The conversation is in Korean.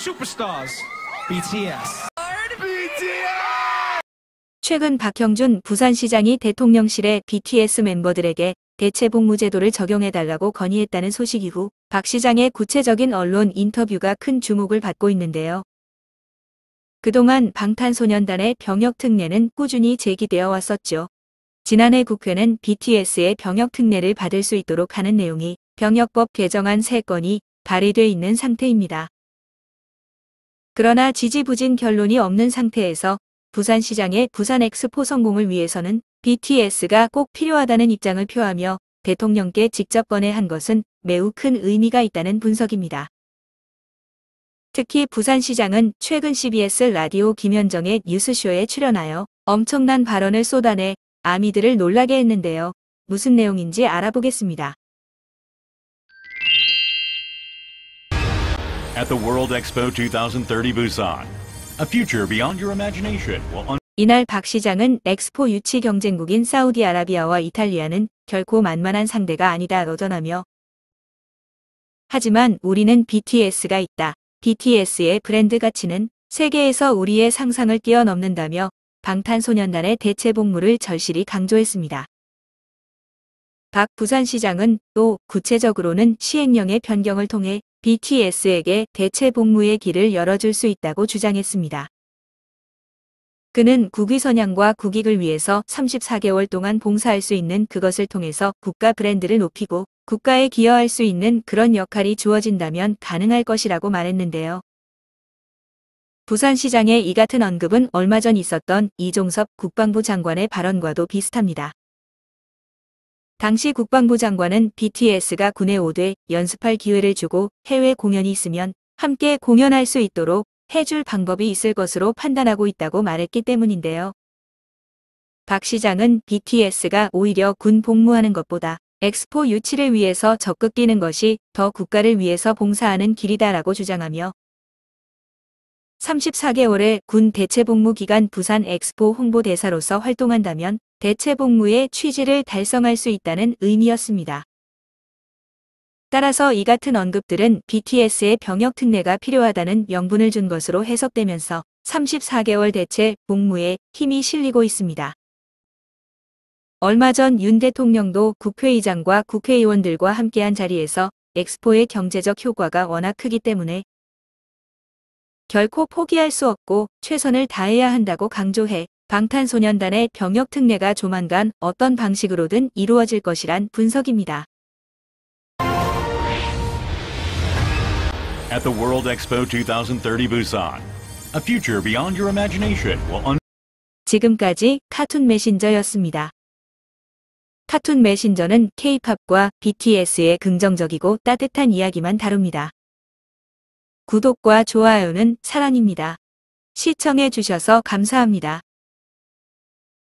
superstars, BTS. 최근 박형준 부산시장이 대통령실에 BTS 멤버들에게 대체복무제도를 적용해달라고 건의했다는 소식 이후 박 시장의 구체적인 언론 인터뷰가 큰 주목을 받고 있는데요. 그동안 방탄소년단의 병역특례는 꾸준히 제기되어 왔었죠. 지난해 국회는 BTS의 병역특례를 받을 수 있도록 하는 내용이 병역법 개정안 3건이 발의돼 있는 상태입니다. 그러나 지지부진 결론이 없는 상태에서 부산시장의 부산엑스포 성공을 위해서는 BTS가 꼭 필요하다는 입장을 표하며 대통령께 직접 건의한 것은 매우 큰 의미가 있다는 분석입니다. 특히 부산시장은 최근 CBS 라디오 김현정의 뉴스쇼에 출연하여 엄청난 발언을 쏟아내 아미들을 놀라게 했는데요. 무슨 내용인지 알아보겠습니다. At the World Expo 2030 Busan, a future beyond your imagination will. 이날 박 시장은 엑스포 유치 경쟁국인 사우디아라비아와 이탈리아는 결코 만만한 상대가 아니다 여전하며 하지만 우리는 BTS가 있다. BTS의 브랜드 가치는 세계에서 우리의 상상을 뛰어넘는다며 방탄소년단의 대체복무를 절실히 강조했습니다. 박 부산시장은 또 구체적으로는 시행령의 변경을 통해 BTS에게 대체복무의 길을 열어줄 수 있다고 주장했습니다. 그는 국위 선양과 국익을 위해서 34개월 동안 봉사할 수 있는 그것을 통해서 국가 브랜드를 높이고 국가에 기여할 수 있는 그런 역할이 주어진다면 가능할 것이라고 말했는데요. 부산시장의 이 같은 언급은 얼마 전 있었던 이종섭 국방부 장관의 발언과도 비슷합니다. 당시 국방부 장관은 BTS가 군에 오되 연습할 기회를 주고 해외 공연이 있으면 함께 공연할 수 있도록 해줄 방법이 있을 것으로 판단하고 있다고 말했기 때문인데요. 박 시장은 BTS가 오히려 군 복무하는 것보다 엑스포 유치를 위해서 적극 뛰는 것이 더 국가를 위해서 봉사하는 길이다라고 주장하며 34개월의 군 대체복무 기간 부산 엑스포 홍보대사로서 활동한다면 대체복무의 취지를 달성할 수 있다는 의미였습니다. 따라서 이 같은 언급들은 BTS의 병역특례가 필요하다는 명분을 준 것으로 해석되면서 34개월 대체 복무에 힘이 실리고 있습니다. 얼마 전 윤 대통령도 국회의장과 국회의원들과 함께한 자리에서 엑스포의 경제적 효과가 워낙 크기 때문에 결코 포기할 수 없고 최선을 다해야 한다고 강조해 방탄소년단의 병역특례가 조만간 어떤 방식으로든 이루어질 것이란 분석입니다. At the World Expo 2030 Busan, a future beyond your imagination will 지금까지 카툰 메신저였습니다. 카툰 메신저는 K-팝과 BTS의 긍정적이고 따뜻한 이야기만 다룹니다. 구독과 좋아요는 사랑입니다. 시청해 주셔서 감사합니다.